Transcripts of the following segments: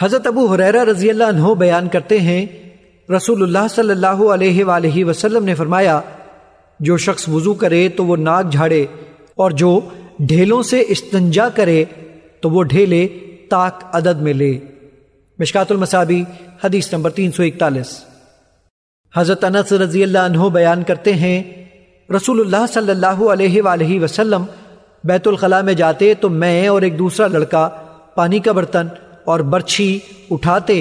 हज़रत अबू हुरैरा रज़ियल्लाहु अन्हु बयान करते हैं, रसूलुल्लाह सल्लल्लाहु अलैहि वसल्लम ने फरमाया, जो शख्स वज़ू करे तो वो नाक झाड़े और जो ढेलों से इस्तंजा करे तो वो ढेले ताक अदद में ले। मिशकातुल मसाबीह हदीस नंबर 341। हज़रत अनस रज़ियल्लाहु अन्हु बयान करते हैं, रसूलुल्लाह सल्लल्लाहु अलैहि वसल्लम बैतुलखला में जाते तो मैं और एक दूसरा लड़का पानी का बर्तन और बर्छी उठाते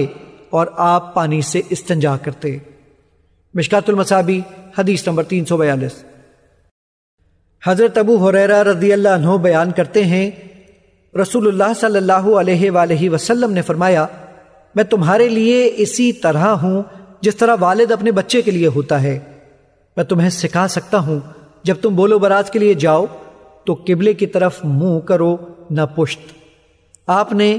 और आप पानी से इस्तंजा करते। मिशकातुल मसाबीह हदीस नंबर 342। हज़रत अबू हुरैरा रज़ियल्लाहु अन्हु बयान करते हैं, रसूलुल्लाह सल्लल्लाहु अलैहि वसल्लम ने फरमाया, मैं तुम्हारे लिए इसी तरह हूँ जिस तरह वालिद अपने बच्चे के लिए होता है। मैं तुम्हें सिखा सकता हूँ, जब तुम बोलो बरात के लिए जाओ तो किबले की तरफ मुँह करो न पुश्त। आपने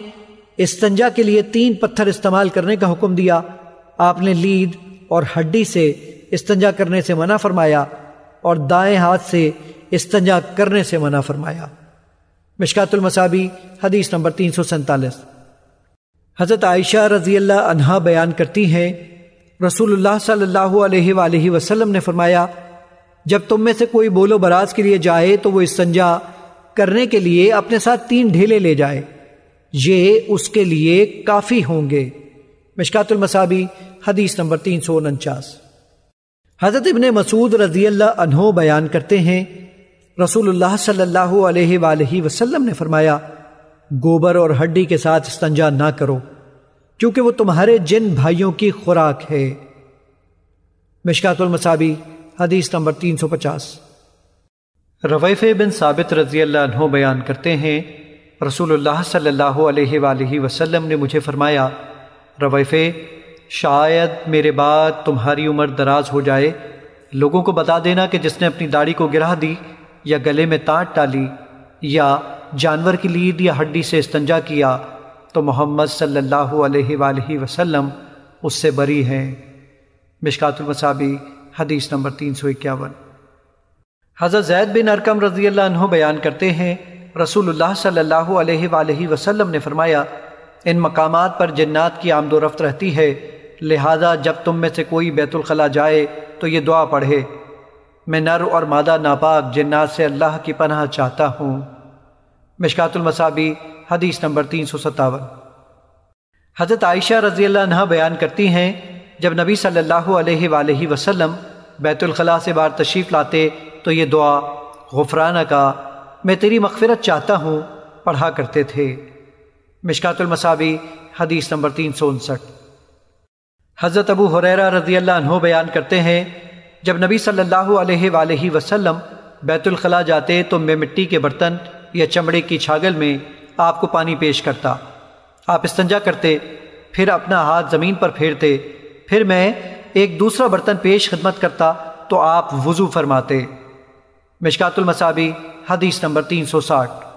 इस्तंजा के लिए 3 पत्थर इस्तेमाल करने का हुक्म दिया। आपने लीद और हड्डी से इस्तंजा करने से मना फरमाया और दाएं हाथ से इस्तंजा करने से मना फरमाया। मिशकातुल मसाबीह हदीस नंबर 347। हज़रत आयशा रज़ियल्लाहु अन्हा बयान करती हैं, रसूलुल्लाह सल्लल्लाहु अलैहि वसल्लम ने फरमाया, जब तुम में से कोई बोलो बरात के लिए जाए तो वो इस्तंजा करने के लिए अपने साथ 3 ढेले ले जाए, ये उसके लिए काफ़ी होंगे। मिशकातुल मसाबीह हदीस नंबर 349। हज़रत इबन मसूद रज़ियल्लाहु अन्हु बयान करते हैं, रसूलुल्लाह सल्लल्लाहु अलैहि वसल्लम ने फरमाया, गोबर और हड्डी के साथ इस्तंजा ना करो क्योंकि वो तुम्हारे जिन भाइयों की खुराक है। मिशकातुल मसाबीह हदीस नंबर 350। रवैफ बिन साबित रज़ियल्लाहु अन्हु बयान करते हैं, रसूलुल्लाह सल्लल्लाहु अलैहि वसल्लम ने मुझे फरमाया, रवैफ़े, शायद मेरे बाद तुम्हारी उम्र दराज हो जाए, लोगों को बता देना कि जिसने अपनी दाढ़ी को गिरा दी या गले में ताँत डाली या जानवर की लीद या हड्डी से इस्तंजा किया तो मोहम्मद सल्लल्लाहु अलैहि वसल्लम उससे बरी हैं। मिशकातुल मसाबीह हदीस नंबर 351। हज़रत जैद बिन अरकम रज़ियल्लाहु अन्हु बयान करते हैं, रसूलुल्लाह सल्लल्लाहु अलैहि वसल्लम ने फरमाया, इन मकामात पर जन्नात की आमदोरफ्त रहती है, लिहाजा जब तुम में से कोई बैतुलखला जाए तो ये दुआ पढ़े, मैं नर और मादा नापाक जन्नात से अल्लाह की पनाह चाहता हूँ। मिशकातुल मसाबीह हदीस नंबर 357। हज़रत आयशा रज़ियल्लाहु अन्हा बयान करती हैं, जब नबी सल्लल्लाहु अलैहि वसल्लम बैतुलखला से बाहर तशरीफ़ लाते तो ये दुआ, गुफ़राना का मैं तेरी मग़फ़िरत चाहता हूँ, पढ़ा करते थे। मिशकातुल मसाबीह हदीस नंबर 359। हज़रत अबू हुरैरा रज़ियल्लाहु अन्हु बयान करते हैं, जब नबी सल्लल्लाहु अलैहि वसल्लम बैतुलखला जाते तो मैं मिट्टी के बर्तन या चमड़े की छागल में आपको पानी पेश करता, आप इस्तंजा करते, फिर अपना हाथ ज़मीन पर फेरते, फिर मैं एक दूसरा बर्तन पेश खिदमत करता तो आप वज़ू फरमाते। मिशकातुल मसाबीह हदीस नंबर 360।